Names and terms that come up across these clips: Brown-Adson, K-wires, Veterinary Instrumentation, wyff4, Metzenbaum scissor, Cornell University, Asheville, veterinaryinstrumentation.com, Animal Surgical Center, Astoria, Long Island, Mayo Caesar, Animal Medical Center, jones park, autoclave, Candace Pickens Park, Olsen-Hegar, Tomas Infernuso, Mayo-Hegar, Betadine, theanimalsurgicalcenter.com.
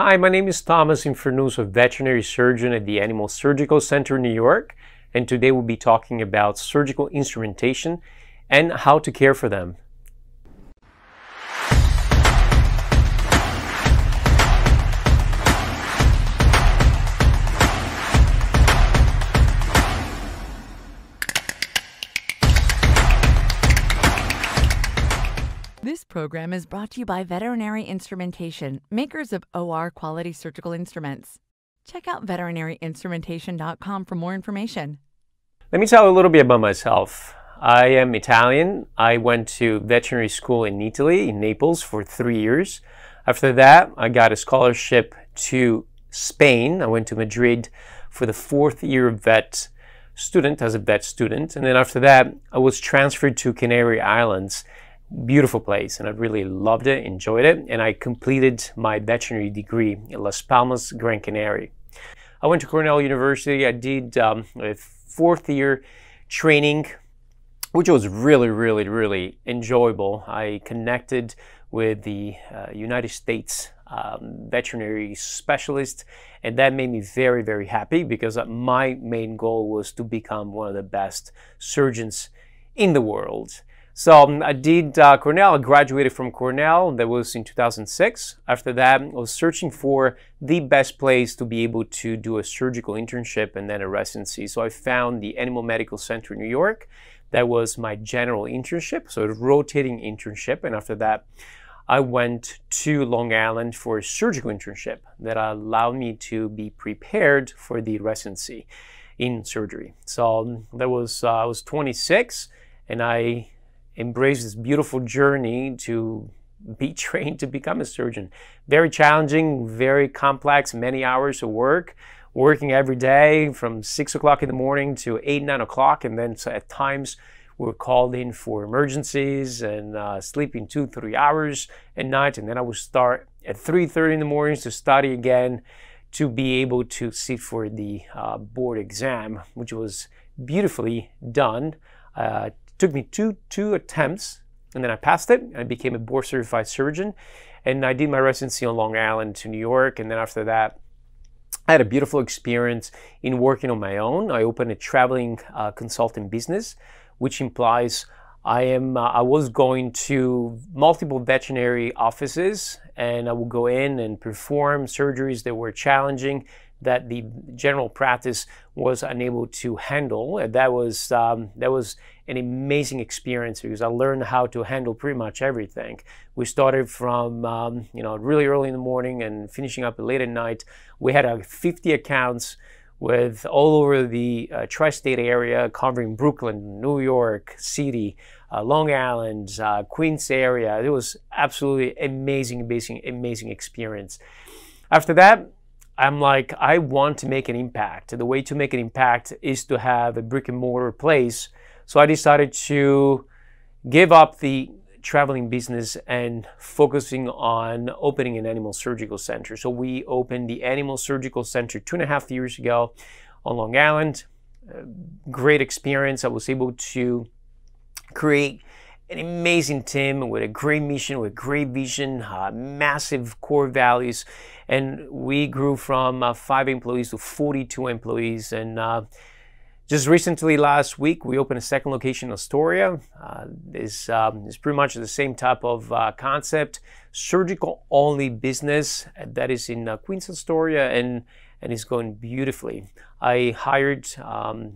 Hi, my name is Tomas Infernuso, a veterinary surgeon at the Animal Surgical Center in New York, and today we'll be talking about surgical instrumentation and how to care for them. This program is brought to you by Veterinary Instrumentation, makers of OR quality surgical instruments. Check out veterinaryinstrumentation.com for more information. Let me tell you a little bit about myself. I am Italian. I went to veterinary school in Italy, in Naples, for 3 years. After that, I got a scholarship to Spain. I went to Madrid for the fourth year of vet student, as a vet student. And then after that, I was transferred to Canary Islands. Beautiful place, and I really loved it, enjoyed it, and I completed my veterinary degree in Las Palmas, Gran Canaria. I went to Cornell University. I did a fourth-year training, which was really enjoyable. I connected with the United States veterinary specialist, and that made me very happy, because my main goal was to become one of the best surgeons in the world. So I did Cornell. I graduated from Cornell. That was in 2006. After that, I was searching for the best place to be able to do a surgical internship and then a residency. So I found the Animal Medical Center in New York. That was my general internship, so a rotating internship. And after that, I went to Long Island for a surgical internship that allowed me to be prepared for the residency in surgery. So that was I was 26, and I embrace this beautiful journey to be trained to become a surgeon. Very challenging, very complex, many hours of work, working every day from 6 o'clock in the morning to 8, 9 o'clock. And then at times we were called in for emergencies and sleeping 2, 3 hours at night. And then I would start at 3:30 in the mornings to study again to be able to sit for the board exam, which was beautifully done. Took me two attempts, and then I passed it. I became a board-certified surgeon, and I did my residency on Long Island to New York. And then after that, I had a beautiful experience in working on my own. I opened a traveling consulting business, which implies I was going to multiple veterinary offices, and I would go in and perform surgeries that were challenging that the general practice was unable to handle. And that was an amazing experience, because I learned how to handle pretty much everything. We started from really early in the morning and finishing up late at night. We had 50 accounts with all over the tri-state area, covering Brooklyn, New York City, Long Island, Queens area. It was absolutely amazing experience. After that, I'm like, I want to make an impact. The way to make an impact is to have a brick and mortar place. So I decided to give up the traveling business and focusing on opening an animal surgical center. So we opened the Animal Surgical Center 2.5 years ago on Long Island. Great experience. I was able to create an amazing team with a great mission, with great vision, massive core values. And we grew from 5 employees to 42 employees. And just recently, last week, we opened a second location in Astoria. It's pretty much the same type of concept, surgical-only business. That is in Queens, Astoria, and it's going beautifully. I hired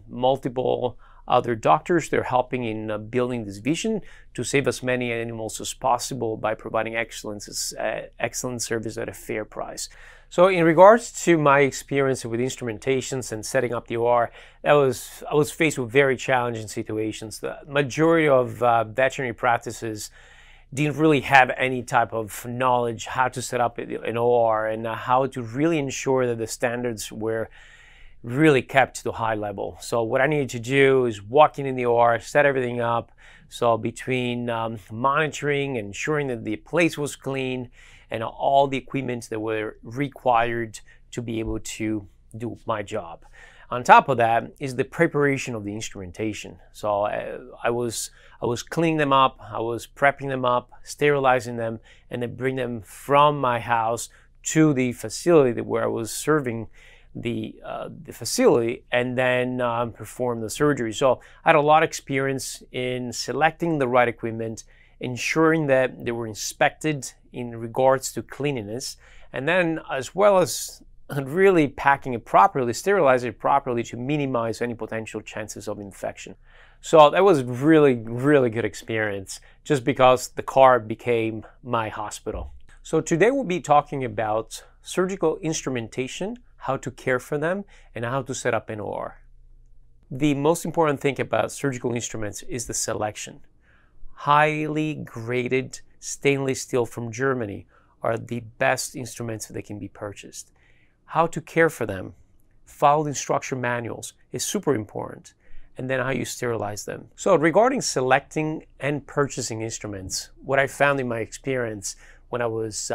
multiple other doctors. They're helping in building this vision to save as many animals as possible by providing excellent service at a fair price. So in regards to my experience with instrumentations and setting up the OR, I was faced with very challenging situations. The majority of veterinary practices didn't really have any type of knowledge how to set up an OR and how to really ensure that the standards were really kept to a high level. So what I needed to do is walk in the OR, set everything up. So between monitoring, ensuring that the place was clean, and all the equipment that were required to be able to do my job. On top of that is the preparation of the instrumentation. So I was cleaning them up, I was prepping them up, sterilizing them, and then bring them from my house to the facility where I was serving the facility, and then perform the surgery. So I had a lot of experience in selecting the right equipment, ensuring that they were inspected in regards to cleanliness, and then as well as really packing it properly, sterilizing it properly to minimize any potential chances of infection. So that was really, really good experience, just because the car became my hospital. So today we'll be talking about surgical instrumentation, how to care for them, and how to set up an OR. The most important thing about surgical instruments is the selection. Highly graded stainless steel from Germany are the best instruments that can be purchased. How to care for them, follow the instruction manuals is super important, and then how you sterilize them. So regarding selecting and purchasing instruments, what I found in my experience when I was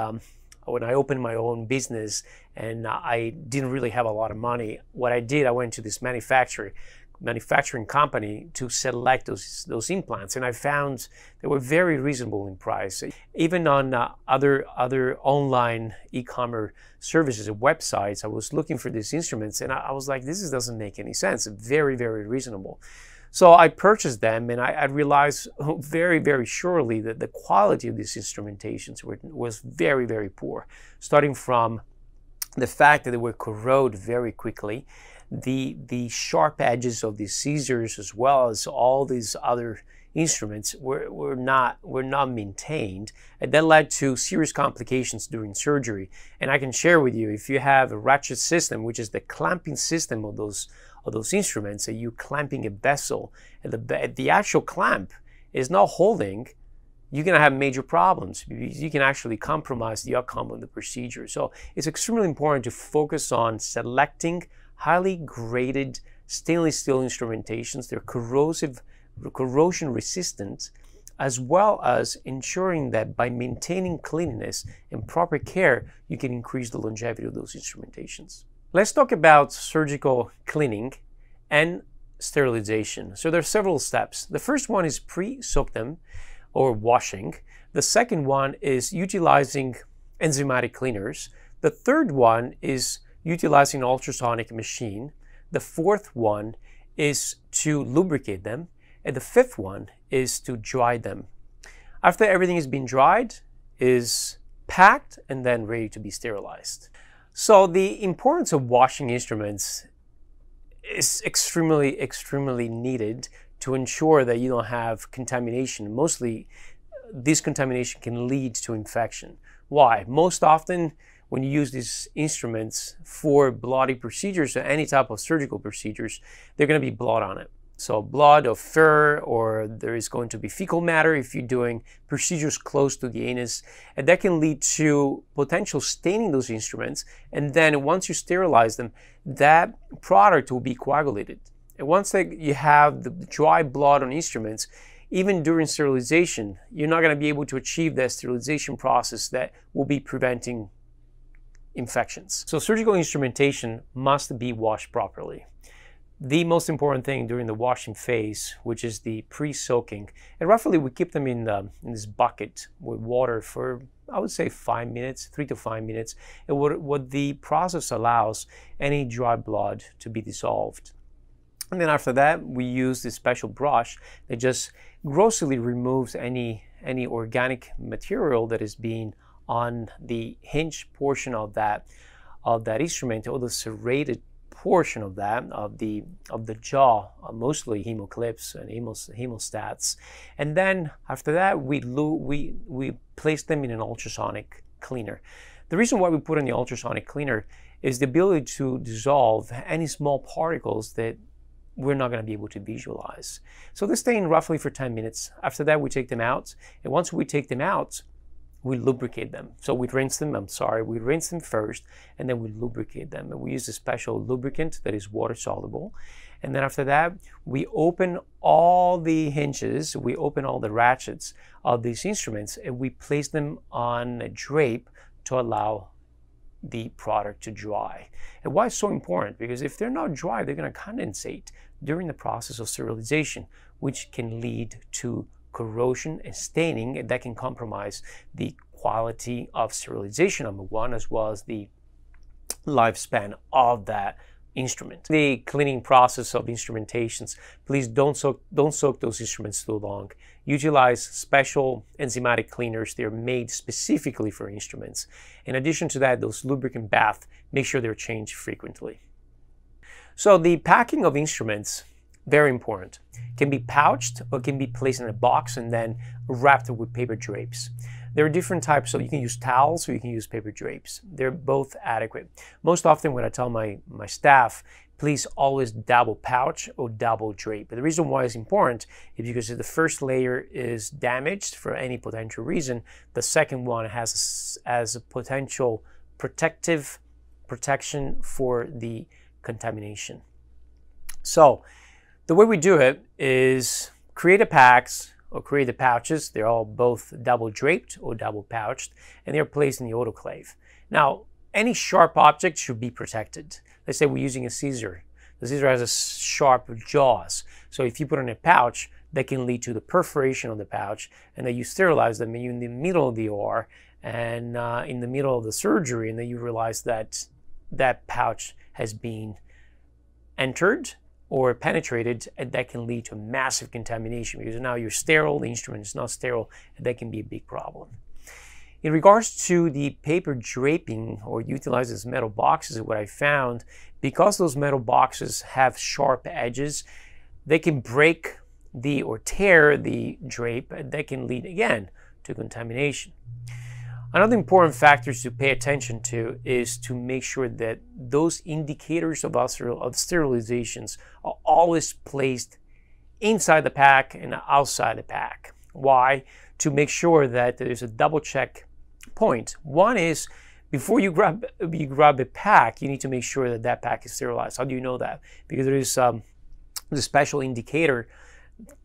when I opened my own business and I didn't really have a lot of money, what I did, I went to this manufacturing company to select those implants, and I found they were very reasonable in price. Even on other online e-commerce services and websites, I was looking for these instruments and I was like, this doesn't make any sense. Very, very reasonable. So I purchased them, and I realized very, very surely that the quality of these instrumentations was very, very poor, starting from the fact that they would corrode very quickly, the sharp edges of the scissors, as well as all these other instruments were not maintained, and that led to serious complications during surgery. And I can share with you, if you have a ratchet system, which is the clamping system of those instruments, so you clamping a vessel and the actual clamp is not holding, you're going to have major problems. You can actually compromise the outcome of the procedure. So it's extremely important to focus on selecting highly graded stainless steel instrumentations. They're corrosion resistant, as well as ensuring that by maintaining cleanliness and proper care, you can increase the longevity of those instrumentations. Let's talk about surgical cleaning and sterilization. So there are several steps. The first one is pre-soptem, or washing. The second one is utilizing enzymatic cleaners. The third one is utilizing an ultrasonic machine. The fourth one is to lubricate them. And the fifth one is to dry them. After everything has been dried, is packed and then ready to be sterilized. So the importance of washing instruments is extremely, extremely needed to ensure that you don't have contamination. Mostly, this contamination can lead to infection. Why? Most often, when you use these instruments for bloody procedures or any type of surgical procedures, they're going to be blood on it. So blood or fur, or there is going to be fecal matter if you're doing procedures close to the anus, and that can lead to potential staining those instruments. And then once you sterilize them, that product will be coagulated. And once you have the dry blood on instruments, even during sterilization, you're not going to be able to achieve that sterilization process that will be preventing infections. So surgical instrumentation must be washed properly. The most important thing during the washing phase, which is the pre-soaking, and roughly we keep them in this bucket with water for, I would say, 5 minutes, 3 to 5 minutes. And what the process allows any dry blood to be dissolved. And then after that, we use this special brush that just grossly removes any organic material that is being on the hinge portion of that instrument, or the serrated portion of that, of the jaw, mostly hemoclips and hemostats. And then after that, we place them in an ultrasonic cleaner. The reason why we put in the ultrasonic cleaner is the ability to dissolve any small particles that we're not going to be able to visualize. So they stay in roughly for 10 minutes. After that, we take them out. And once we take them out, we lubricate them. So we rinse them, we rinse them first, and then we lubricate them. And we use a special lubricant that is water soluble. And then after that, we open all the hinges, we open all the ratchets of these instruments, and we place them on a drape to allow the product to dry. And why it's so important? Because if they're not dry, they're going to condensate during the process of sterilization, which can lead to corrosion and staining, and that can compromise the quality of sterilization, number one, as well as the lifespan of that instrument. The cleaning process of instrumentations, please don't soak those instruments too long. Utilize special enzymatic cleaners. They're made specifically for instruments. In addition to that, those lubricant baths, make sure they're changed frequently. So the packing of instruments, very important, can be pouched or can be placed in a box and then wrapped with paper drapes. There are different types, so you can use towels or you can use paper drapes. They're both adequate. Most often when I tell my staff, please always double pouch or double drape. But the reason why it's important is because if the first layer is damaged for any potential reason, the second one has a potential protection for the contamination. So the way we do it is create a packs or create the pouches. They're all both double draped or double pouched, and they're placed in the autoclave. Now, any sharp object should be protected. Let's say we're using a scissor. The scissor has a sharp jaws. So if you put in a pouch, that can lead to the perforation of the pouch, and then you sterilize them in the middle of the OR and in the middle of the surgery, and then you realize that that pouch has been entered or penetrated, and that can lead to massive contamination because now you're sterile, the instrument is not sterile, and that can be a big problem. In regards to the paper draping or utilizing these metal boxes, what I found, because those metal boxes have sharp edges, they can break or tear the drape, and that can lead again to contamination. Another important factor to pay attention to is to make sure that those indicators of sterilizations are always placed inside the pack and outside the pack. Why? To make sure that there's a double check point. One is, before you grab a pack, you need to make sure that that pack is sterilized. How do you know that? Because there is the special indicator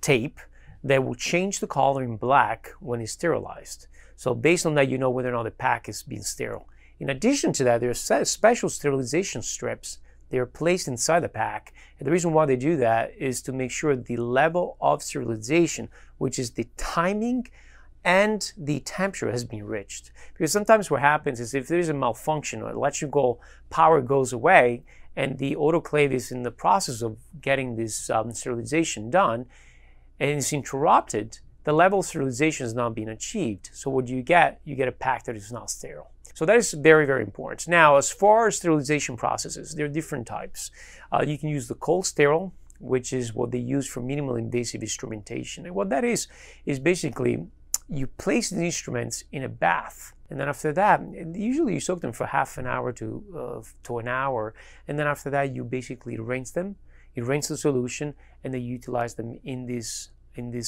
tape that will change the color in black when it's sterilized. So based on that, you know whether or not the pack is being sterile. In addition to that, there are special sterilization strips. They are placed inside the pack. And the reason why they do that is to make sure the level of sterilization, which is the timing and the temperature, has been reached. Because sometimes what happens is if there's a malfunction or electrical power goes away and the autoclave is in the process of getting this sterilization done and it's interrupted, the level of sterilization is not being achieved. So what do you get? You get a pack that is not sterile. So that is very, very important. Now, as far as sterilization processes, there are different types. You can use the cold sterile, which is what they use for minimal invasive instrumentation. And what that is basically you place the instruments in a bath. And then after that, usually you soak them for half an hour to an hour. And then after that, you basically rinse them. You rinse the solution, and then you utilize them in these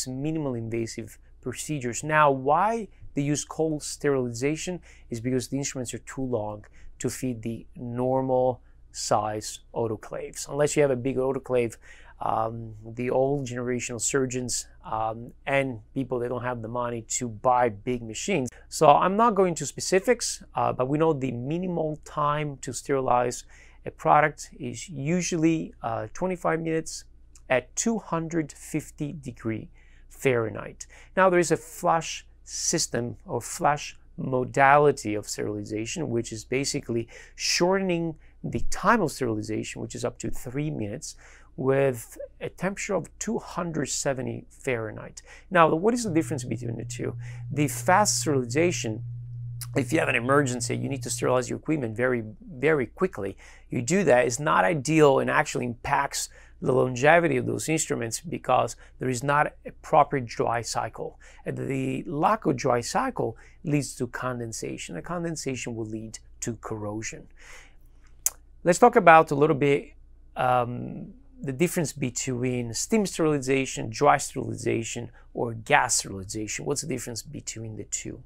minimal invasive procedures. Now, why they use cold sterilization is because the instruments are too long to feed the normal size autoclaves. Unless you have a big autoclave, the old generation of surgeons and people that don't have the money to buy big machines. So I'm not going to specifics, but we know the minimal time to sterilize a product is usually 25 minutes at 250 degrees Fahrenheit. Now, there is a flush system or flush modality of sterilization, which is basically shortening the time of sterilization, which is up to 3 minutes, with a temperature of 270 Fahrenheit. Now, what is the difference between the two? The fast sterilization, if you have an emergency, you need to sterilize your equipment very, very quickly. You do that, it's not ideal and actually impacts the longevity of those instruments because there is not a proper dry cycle. And the lack of dry cycle leads to condensation. The condensation will lead to corrosion. Let's talk about a little bit the difference between steam sterilization, dry sterilization, or gas sterilization. What's the difference between the two?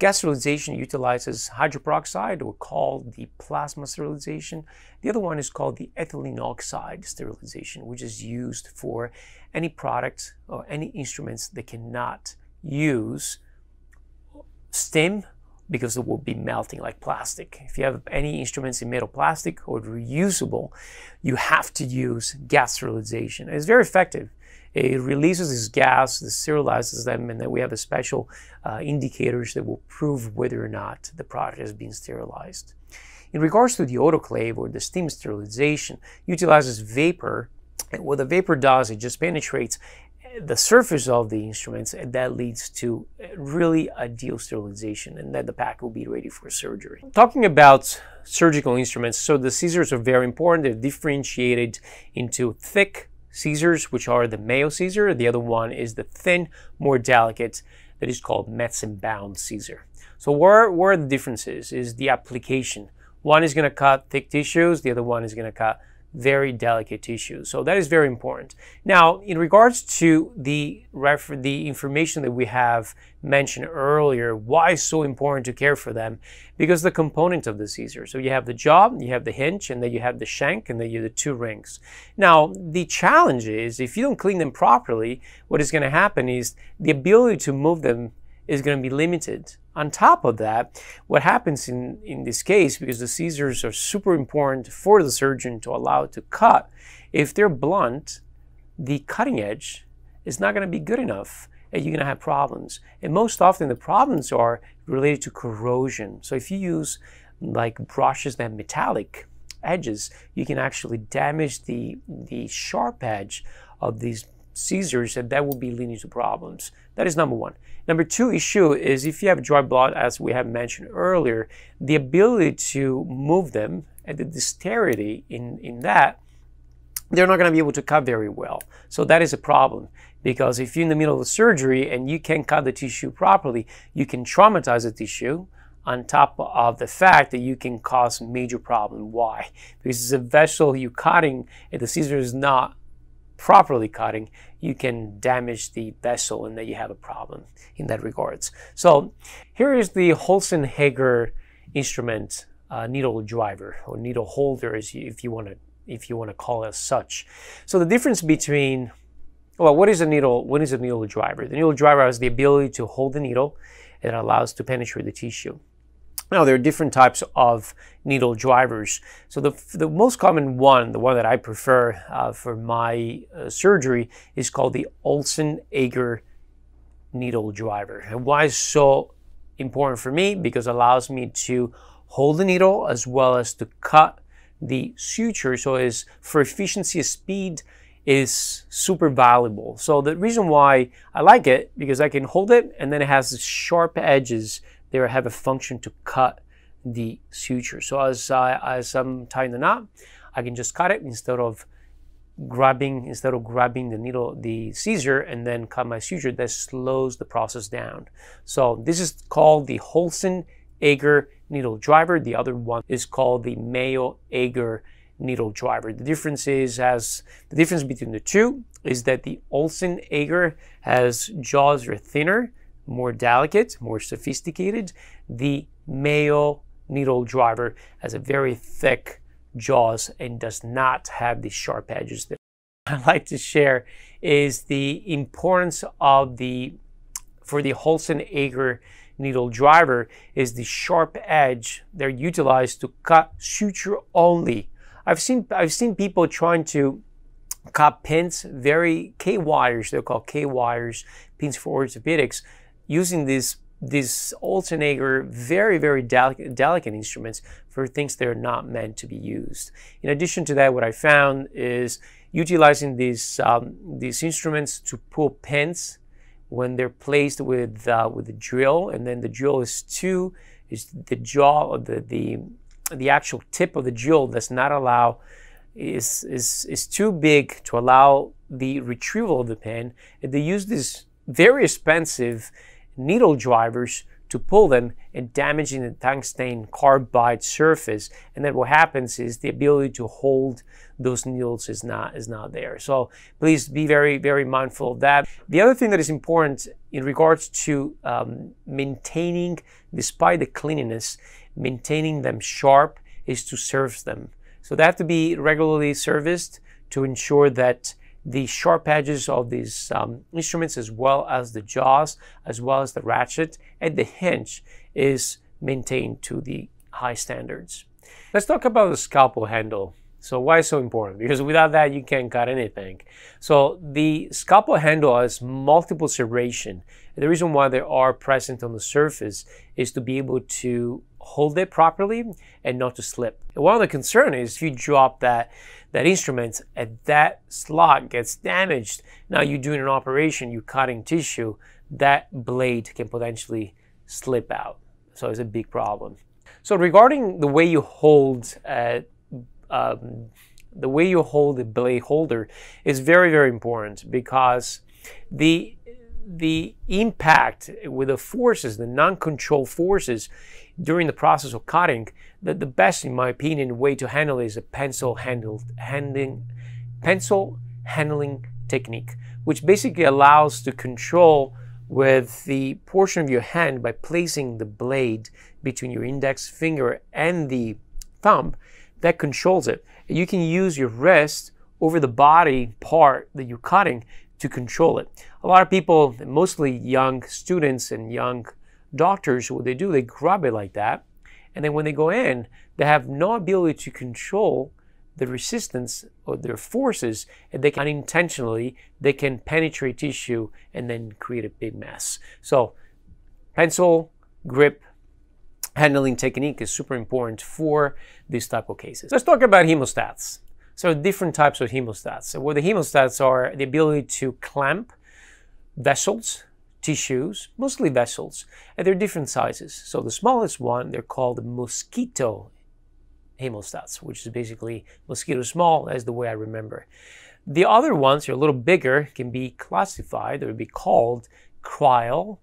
Gas sterilization utilizes hydrogen peroxide, or called the plasma sterilization. The other one is called the ethylene oxide sterilization, which is used for any product or any instruments that cannot use steam because it will be melting like plastic. If you have any instruments in metal, plastic, or reusable, you have to use gas sterilization. It's very effective. It releases this gas, it sterilizes them, and then we have a special indicators that will prove whether or not the product has been sterilized. In regards to the autoclave or the steam sterilization, utilizes vapor, and what the vapor does, it just penetrates the surface of the instruments, and that leads to really ideal sterilization, and then the pack will be ready for surgery. Talking about surgical instruments, so the scissors are very important. They're differentiated into thick scissors, which are the Mayo Caesar. The other one is the thin, more delicate, that is called Metzenbaum scissor. So where are the differences is the application. One is going to cut thick tissues, the other one is going to cut very delicate tissue. So that is very important. Now, in regards to the information that we have mentioned earlier, why it's so important to care for them, because the component of the scissor. So you have the jaw, you have the hinge, and then you have the shank, and then you have the two rings. Now, the challenge is if you don't clean them properly, what is going to happen is the ability to move them is going to be limited. On top of that, what happens in this case, because the scissors are super important for the surgeon to allow to cut, if they're blunt, the cutting edge is not going to be good enough, and you're going to have problems. And most often the problems are related to corrosion. So if you use like brushes that have metallic edges, you can actually damage the sharp edge of these scissors, and that will be leading to problems. That is number one. Number two issue is if you have dry blood, as we have mentioned earlier, the ability to move them and the dexterity in that, they're not going to be able to cut very well. So that is a problem, because if you're in the middle of the surgery and you can't cut the tissue properly, you can traumatize the tissue, on top of the fact that you can cause major problem. Why? Because it's a vessel you're cutting, and the scissor is not properly cutting, you can damage the vessel, and then you have a problem in that regards. So here is the Olsen-Hegar instrument needle driver or needle holder, if you want to call it as such. So the difference between, well, what is a needle driver? The needle driver has the ability to hold the needle, and it allows to penetrate the tissue. Now, there are different types of needle drivers. So the most common one, the one that I prefer for my surgery, is called the Olsen-Hegar needle driver. And why is so important for me? Because it allows me to hold the needle as well as to cut the suture. So is for efficiency, speed is super valuable. So the reason why I like it, because I can hold it, and then it has sharp edges. They have a function to cut the suture. So as I'm tying the knot, I can just cut it instead of grabbing the needle, the scissor, and then cut my suture. That slows the process down. So this is called the Olsen-Hegar needle driver. The other one is called the Mayo-Hegar needle driver. The difference between the two is that the Olsen-Hegar has jaws are thinner, more delicate, more sophisticated. The Mayo needle driver has a very thick jaws and does not have the sharp edges. That I'd like to share is the importance of the Olsen-Hegar needle driver is the sharp edge. They're utilized to cut suture only. I've seen people trying to cut pins, very K-wires, they're called K-wires, pins for orthopedics, using these Olsen-Hegar very, very delicate instruments for things that are not meant to be used. In addition to that, what I found is utilizing these instruments to pull pins when they're placed with the drill, and then the drill is the jaw or the actual tip of the drill does not allow is too big to allow the retrieval of the pin, and they use these very expensive needle drivers to pull them and damaging the tungsten carbide surface, and then what happens is the ability to hold those needles is not there. So please be very, very mindful of that. The other thing that is important in regards to maintaining, despite the cleanliness, maintaining them sharp, is to service them. So they have to be regularly serviced to ensure that the sharp edges of these instruments, as well as the jaws, as well as the ratchet and the hinge, is maintained to the high standards. Let's talk about the scalpel handle. So why so important? Because without that, you can't cut anything. So the scalpel handle has multiple serration. The reason why they are present on the surface is to be able to hold it properly and not to slip. And one of the concerns is if you drop that instrument and that slot gets damaged, now you're doing an operation, you're cutting tissue, that blade can potentially slip out. So it's a big problem. So regarding the way you hold the blade holder is very, very important, because the impact with the forces, the non-controlled forces during the process of cutting, the best, in my opinion, way to handle is a pencil handling technique, which basically allows to control with the portion of your hand by placing the blade between your index finger and the thumb. That controls it. You can use your wrist over the body part that you're cutting to control it. A lot of people, mostly young students and young doctors, what they do, they grab it like that, and then when they go in, they have no ability to control the resistance or their forces, and they can unintentionally, they can penetrate tissue and then create a big mess. So pencil grip handling technique is super important for these type of cases. Let's talk about hemostats. So different types of hemostats. So what the hemostats are, the ability to clamp vessels, tissues, mostly vessels, and they're different sizes. So the smallest one, they're called the mosquito hemostats, which is basically mosquito small, as the way I remember. The other ones are a little bigger, can be classified or be called cryle,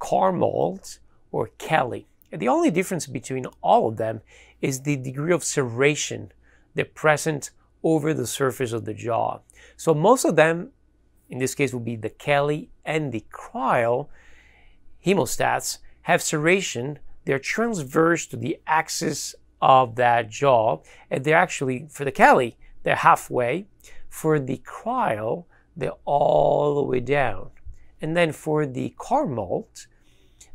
carmold, or kelly. And the only difference between all of them is the degree of serration they're present over the surface of the jaw. So most of them, in this case, will be the Kelly and the Cryle hemostats, have serration. They're transverse to the axis of that jaw, and they're actually, for the Kelly, they're halfway. For the Cryle, they're all the way down. And then for the Carmold,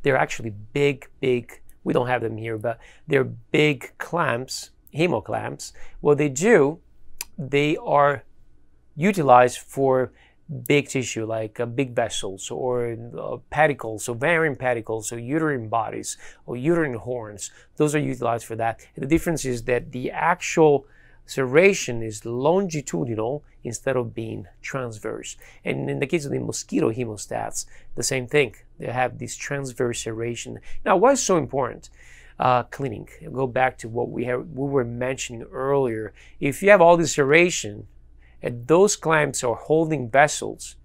they're actually big, we don't have them here, but they're big clamps, hemoclamps. What they do, they are utilized for big tissue, like big vessels or pedicles, ovarian pedicles, or uterine bodies, or uterine horns. Those are utilized for that. And the difference is that the actual serration is longitudinal instead of being transverse. And in the case of the mosquito hemostats, the same thing. They have this transverse serration. Now, why is so important? Cleaning. Go back to what we were mentioning earlier. If you have all this serration and those clamps are holding vessels,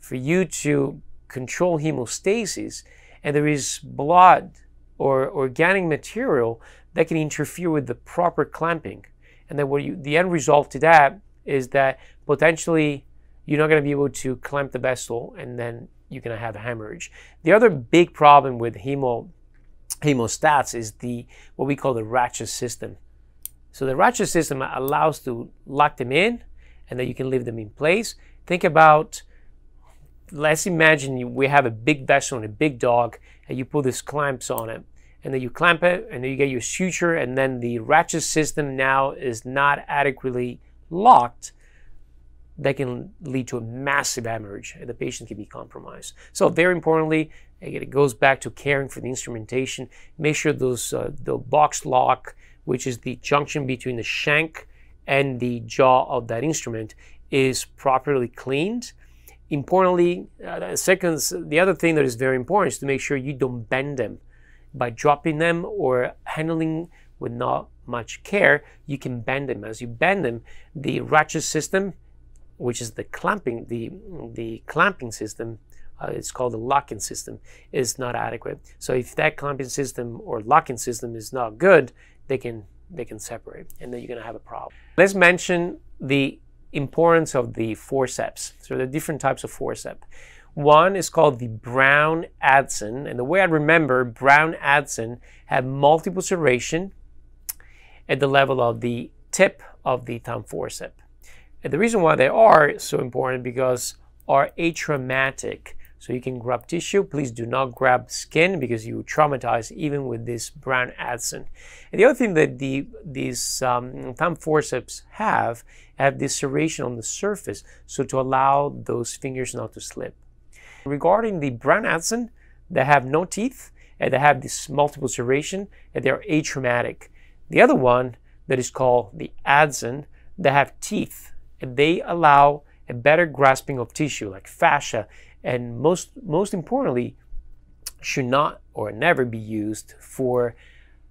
for you to control hemostasis, and there is blood or organic material that can interfere with the proper clamping. And then the end result to that is that potentially you're not going to be able to clamp the vessel, and then you're going to have hemorrhage. The other big problem with hemostats is what we call the ratchet system. So the ratchet system allows to lock them in, and then you can leave them in place. Think about, let's imagine we have a big vessel and a big dog, and you put these clamps on it. And then you clamp it, and then you get your suture, and then the ratchet system now is not adequately locked. That can lead to a massive hemorrhage, and the patient can be compromised. So very importantly, again, it goes back to caring for the instrumentation. Make sure those the box lock, which is the junction between the shank and the jaw of that instrument, is properly cleaned. Importantly, the other thing that is very important is to make sure you don't bend them. By dropping them or handling with not much care, you can bend them. As you bend them, the ratchet system, which is the clamping, the clamping system, it's called the locking system, is not adequate. So if that clamping system or locking system is not good, they can separate, and then you're gonna have a problem. Let's mention the importance of the forceps. So there are different types of forceps. One is called the Brown-Adson, and the way I remember, Brown-Adson had multiple serration at the level of the tip of the thumb forceps. And the reason why they are so important because are atraumatic. So you can grab tissue. Please do not grab skin because you traumatize even with this Brown-Adson. And the other thing that these thumb forceps have this serration on the surface, so to allow those fingers not to slip. Regarding the Brown-Adson, they have no teeth and they have this multiple serration and they are atraumatic. The other one that is called the Adson, they have teeth and they allow a better grasping of tissue like fascia, and most importantly should not or never be used for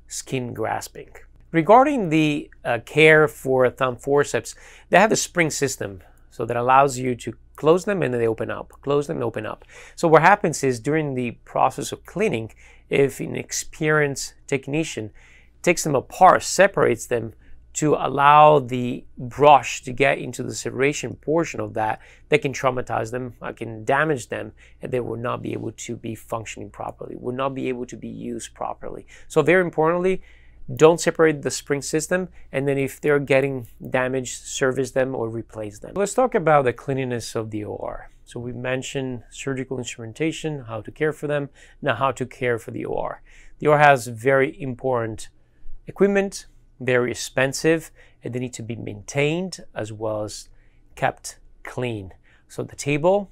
skin grasping. Regarding the care for thumb forceps, they have a spring system so that allows you to close them and then they open up, close them and open up. So what happens is during the process of cleaning, if an experienced technician takes them apart, separates them to allow the brush to get into the serration portion of that, that can traumatize them, can damage them, and they will not be able to be functioning properly, will not be able to be used properly. So very importantly, don't separate the spring system, and then if they're getting damaged, service them or replace them. Let's talk about the cleanliness of the OR. So we mentioned surgical instrumentation, how to care for them, now how to care for the OR. The OR has very important equipment, very expensive, and they need to be maintained as well as kept clean. So the table,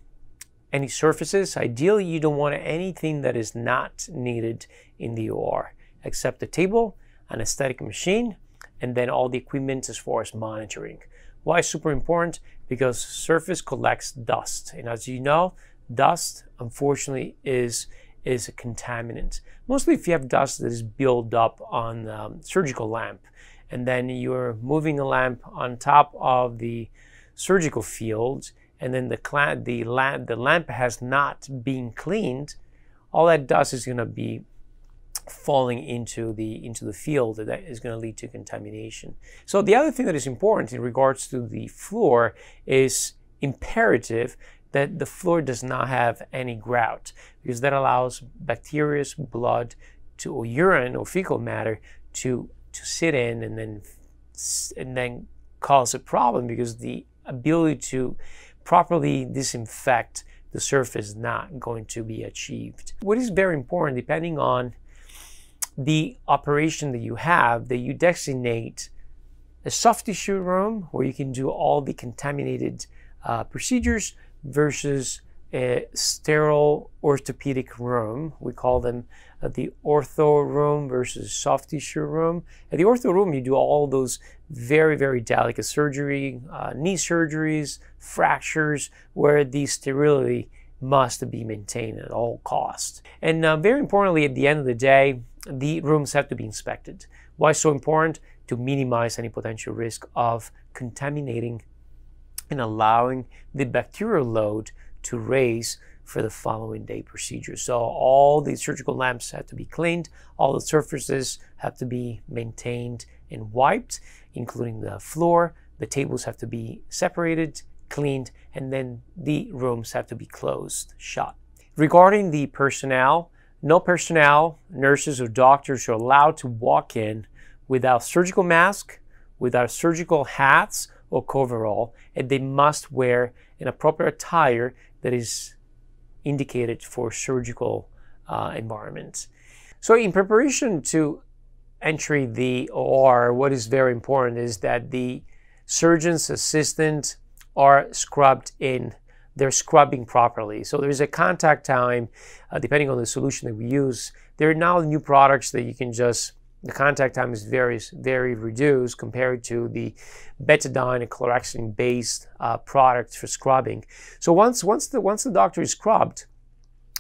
any surfaces, ideally you don't want anything that is not needed in the OR, except the table, an anesthetic machine, and then all the equipment as far as monitoring. Why super important? Because surface collects dust, and as you know, dust unfortunately is a contaminant. Mostly if you have dust that is built up on a surgical lamp, and then you're moving a lamp on top of the surgical field, and then the lamp has not been cleaned, all that dust is going to be falling into the field, and that is going to lead to contamination. So the other thing that is important in regards to the floor is imperative that the floor does not have any grout, because that allows bacteria, blood, or urine or fecal matter to sit in and then cause a problem, because the ability to properly disinfect the surface is not going to be achieved. What is very important, depending on the operation that you have, that you designate a soft tissue room where you can do all the contaminated procedures versus a sterile orthopedic room. We call them the ortho room versus soft tissue room. At the ortho room, you do all those very, very delicate surgery, knee surgeries, fractures, where the sterility must be maintained at all costs. And very importantly, at the end of the day, the rooms have to be inspected. Why so important? To minimize any potential risk of contaminating and allowing the bacterial load to raise for the following day procedure. So all the surgical lamps have to be cleaned, all the surfaces have to be maintained and wiped, including the floor, the tables have to be separated, cleaned, and then the rooms have to be closed, shut. Regarding the personnel, no personnel, nurses or doctors are allowed to walk in without surgical mask, without surgical hats or coverall, and they must wear an appropriate attire that is indicated for surgical environment. So in preparation to entry the OR, what is very important is that the surgeon's assistant are scrubbed in. They're scrubbing properly. So there's a contact time, depending on the solution that we use. There are now new products that you can just, the contact time is very, very reduced compared to the betadine and chlorhexidine-based products for scrubbing. So once the doctor is scrubbed,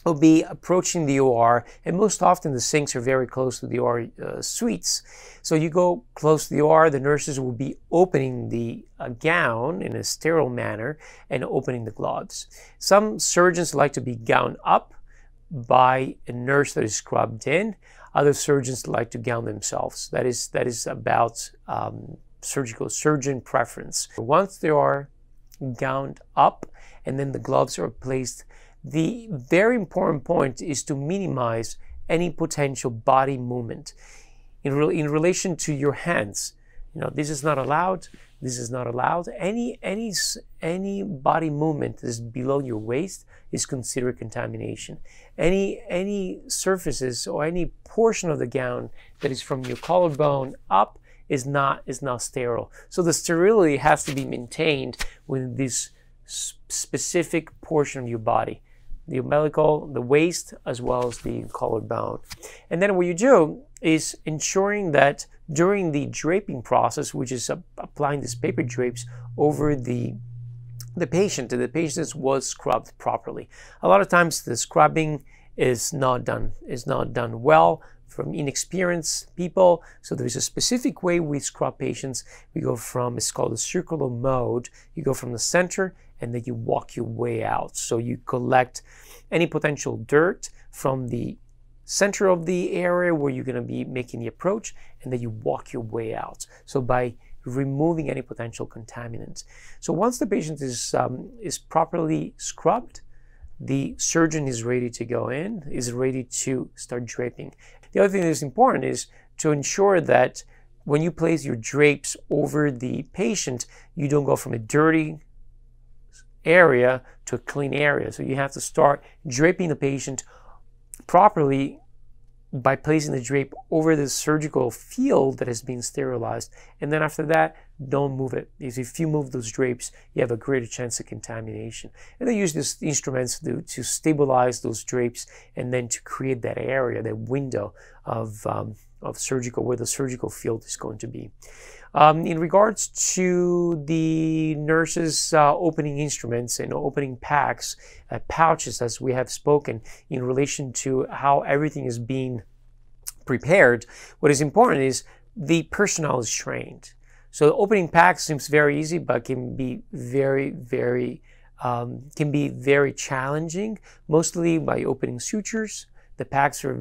will be approaching the OR, and most often the sinks are very close to the OR suites. So you go close to the OR, the nurses will be opening the gown in a sterile manner and opening the gloves. Some surgeons like to be gowned up by a nurse that is scrubbed in. Other surgeons like to gown themselves. That is about surgical surgeon preference. Once they are gowned up and then the gloves are placed, the very important point is to minimize any potential body movement. In relation to your hands, You know, this is not allowed. This is not allowed. Any body movement that is below your waist is considered contamination. Any surfaces or any portion of the gown that is from your collarbone up is not sterile. So the sterility has to be maintained within this specific portion of your body, the umbilical, the waist, as well as the collarbone. And then what you do is ensuring that during the draping process, which is applying these paper drapes over the patient, that the patient was scrubbed properly. A lot of times the scrubbing is not done well from inexperienced people. So there is a specific way we scrub patients. We go from, it's called a circular mode. You go from the center and then you walk your way out. So you collect any potential dirt from the center of the area where you're going to be making the approach, and then you walk your way out. So by removing any potential contaminants. So once the patient is properly scrubbed, the surgeon is ready to go in, is ready to start draping. The other thing that is important is to ensure that when you place your drapes over the patient, you don't go from a dirty area to a clean area. So you have to start draping the patient properly by placing the drape over the surgical field that has been sterilized. And then after that, don't move it. If you move those drapes, you have a greater chance of contamination. And they use these instruments to stabilize those drapes and then to create that area, that window of surgical, where the surgical field is going to be. In regards to the nurses opening instruments and opening packs, pouches, as we have spoken in relation to how everything is being prepared, what is important is the personnel is trained. So opening packs seems very easy, but can be very challenging, mostly by opening sutures. The packs are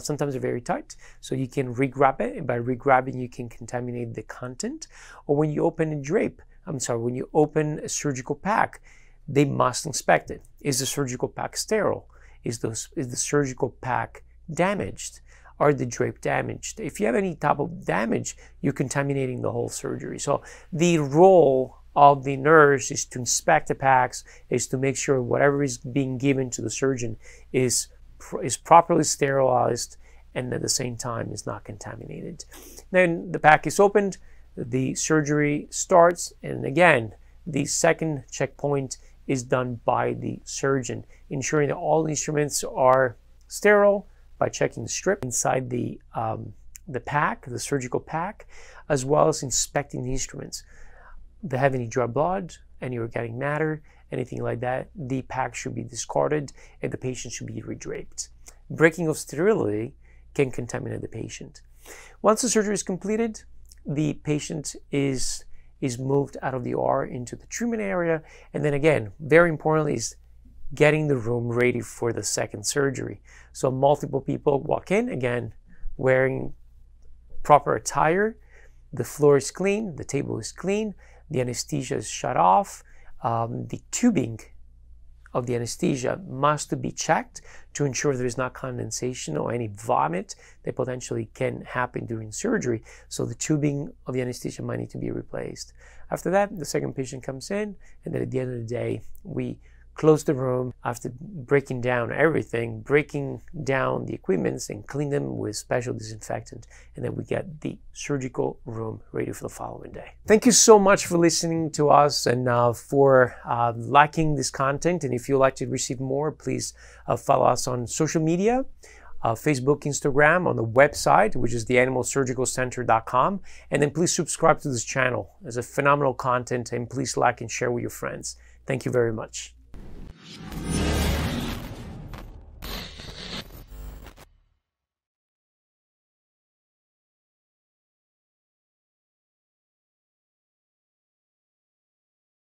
sometimes very tight, so you can regrab it, and by regrabbing you can contaminate the content. Or when you open a surgical pack, they must inspect it. Is the surgical pack sterile? Is the surgical pack damaged? Are the drape damaged? If you have any type of damage, you're contaminating the whole surgery. So the role of the nurse is to inspect the packs, is to make sure whatever is being given to the surgeon is properly sterilized and at the same time is not contaminated. Then the pack is opened, the surgery starts, and again, the second checkpoint is done by the surgeon, ensuring that all instruments are sterile by checking the strip inside the pack, the surgical pack, as well as inspecting the instruments. If they have any dry blood, any organic matter, anything like that, the pack should be discarded and the patient should be redraped. Breaking of sterility can contaminate the patient. Once the surgery is completed, the patient is moved out of the OR into the treatment area. And then again, very importantly, is getting the room ready for the second surgery. So multiple people walk in, again, wearing proper attire. The floor is clean, the table is clean, the anesthesia is shut off. The tubing of the anesthesia must be checked to ensure there is not condensation or any vomit that potentially can happen during surgery. So the tubing of the anesthesia might need to be replaced. After that, the second patient comes in, and then at the end of the day, we close the room after breaking down everything, breaking down the equipments and clean them with special disinfectant, and then we get the surgical room ready for the following day. Thank you so much for listening to us and for liking this content. And if you'd like to receive more, please follow us on social media, Facebook, Instagram, on the website, which is theanimalsurgicalcenter.com. And then please subscribe to this channel. It's a phenomenal content, and please like and share with your friends. Thank you very much.